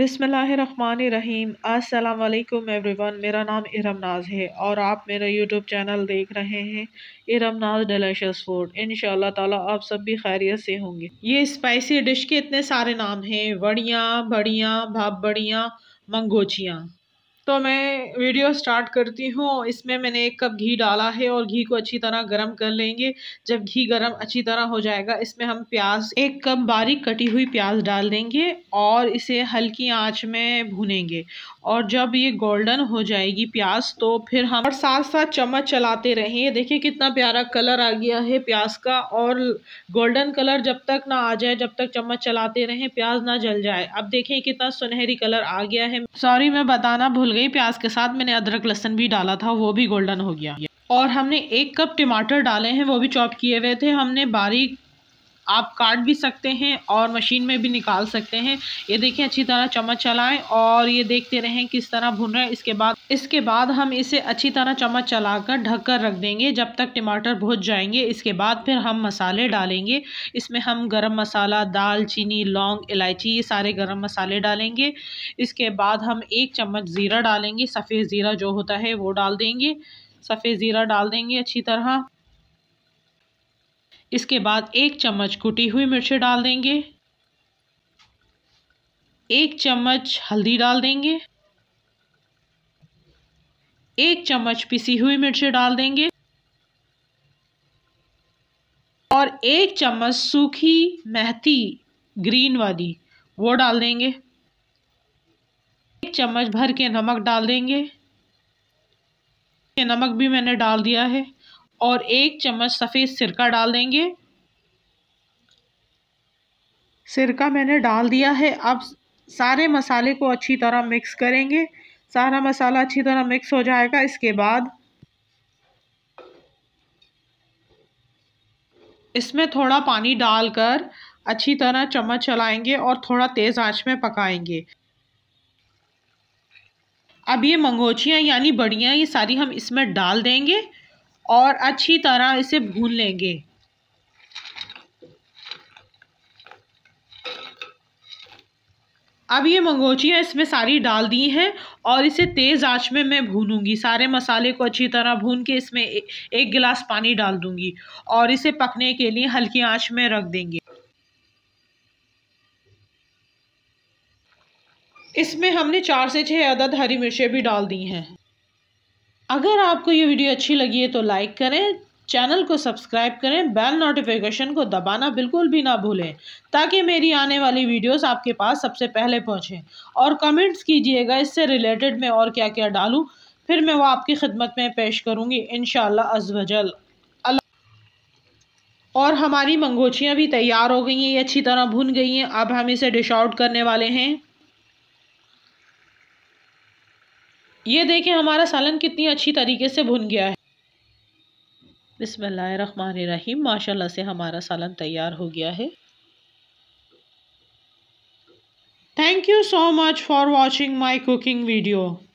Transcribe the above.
बिस्मिल्लाहिर्रहमानिर्रहीम। अस्सलामुअलैकुम एवरीवन। मेरा नाम इरम नाज है और आप मेरा यूट्यूब चैनल देख रहे हैं इरम नाज डिलीशियस फूड। इंशाल्लाह ताला आप सब भी खैरियत से होंगे। ये स्पाइसी डिश के इतने सारे नाम हैं, वड़ियाँ, भड़ियाँ, भाप बड़ियाँ, मंगोचियाँ। तो मैं वीडियो स्टार्ट करती हूँ। इसमें मैंने 1 कप घी डाला है और घी को अच्छी तरह गरम कर लेंगे। जब घी गरम अच्छी तरह हो जाएगा, इसमें हम प्याज 1 कप बारीक कटी हुई प्याज डाल देंगे और इसे हल्की आंच में भूनेंगे। और जब ये गोल्डन हो जाएगी प्याज, तो फिर हम और साथ साथ चम्मच चलाते रहें। देखिए कितना प्यारा कलर आ गया है प्याज का। और गोल्डन कलर जब तक ना आ जाए, जब तक चम्मच चलाते रहें, प्याज ना जल जाए। अब देखें कितना सुनहरी कलर आ गया है। सॉरी, मैं बताना भूल गई, प्याज के साथ मैंने अदरक लहसुन भी डाला था, वो भी गोल्डन हो गया। और हमने 1 कप टमाटर डाले हैं, वो भी चॉप किए हुए थे हमने बारीक। आप काट भी सकते हैं और मशीन में भी निकाल सकते हैं। ये देखें अच्छी तरह चम्मच चलाएं और ये देखते रहें किस तरह भुन रहे हैं। इसके बाद हम इसे अच्छी तरह चम्मच चलाकर ढककर रख देंगे जब तक टमाटर भुन जाएंगे। इसके बाद फिर हम मसाले डालेंगे। इसमें हम गरम मसाला, दालचीनी, लौंग, इलायची, ये सारे गरम मसाले डालेंगे। इसके बाद हम 1 चम्मच ज़ीरा डालेंगे। सफ़ेद ज़ीरा जो होता है वो डाल देंगे। सफ़ेद ज़ीरा डाल देंगे अच्छी तरह। इसके बाद 1 चम्मच कुटी हुई मिर्चें डाल देंगे। 1 चम्मच हल्दी डाल देंगे। 1 चम्मच पिसी हुई मिर्चें डाल देंगे और 1 चम्मच सूखी मेथी ग्रीन वाली वो डाल देंगे। 1 चम्मच भर के नमक डाल देंगे। नमक भी मैंने डाल दिया है। और 1 चम्मच सफ़ेद सिरका डाल देंगे। सिरका मैंने डाल दिया है। अब सारे मसाले को अच्छी तरह मिक्स करेंगे। सारा मसाला अच्छी तरह मिक्स हो जाएगा। इसके बाद इसमें थोड़ा पानी डालकर अच्छी तरह चम्मच चलाएंगे और थोड़ा तेज़ आंच में पकाएंगे। अब ये मंगोचियाँ यानी बड़ियाँ, ये सारी हम इसमें डाल देंगे और अच्छी तरह इसे भून लेंगे। अब ये मंगोचियाँ इसमें सारी डाल दी हैं और इसे तेज़ आंच में मैं भूनूंगी। सारे मसाले को अच्छी तरह भून के इसमें 1 गिलास पानी डाल दूंगी और इसे पकने के लिए हल्की आंच में रख देंगे। इसमें हमने 4 से 6 अदद हरी मिर्चें भी डाल दी हैं। अगर आपको ये वीडियो अच्छी लगी है तो लाइक करें, चैनल को सब्सक्राइब करें, बेल नोटिफिकेशन को दबाना बिल्कुल भी ना भूलें ताकि मेरी आने वाली वीडियोस आपके पास सबसे पहले पहुंचें। और कमेंट्स कीजिएगा इससे रिलेटेड मैं और क्या क्या डालूं, फिर मैं वो आपकी खिदमत में पेश करूंगी इंशाल्लाह अज़वजल। और हमारी मंगोचियाँ भी तैयार हो गई हैं, ये अच्छी तरह भुन गई हैं। अब हम इसे डिश आउट करने वाले हैं। ये देखें हमारा सालन कितनी अच्छी तरीके से भुन गया है। बिस्मिल्लाहिर्रहमानिर्रहीम। माशाल्लाह से हमारा सालन तैयार हो गया है। Thank you so much for watching my cooking video.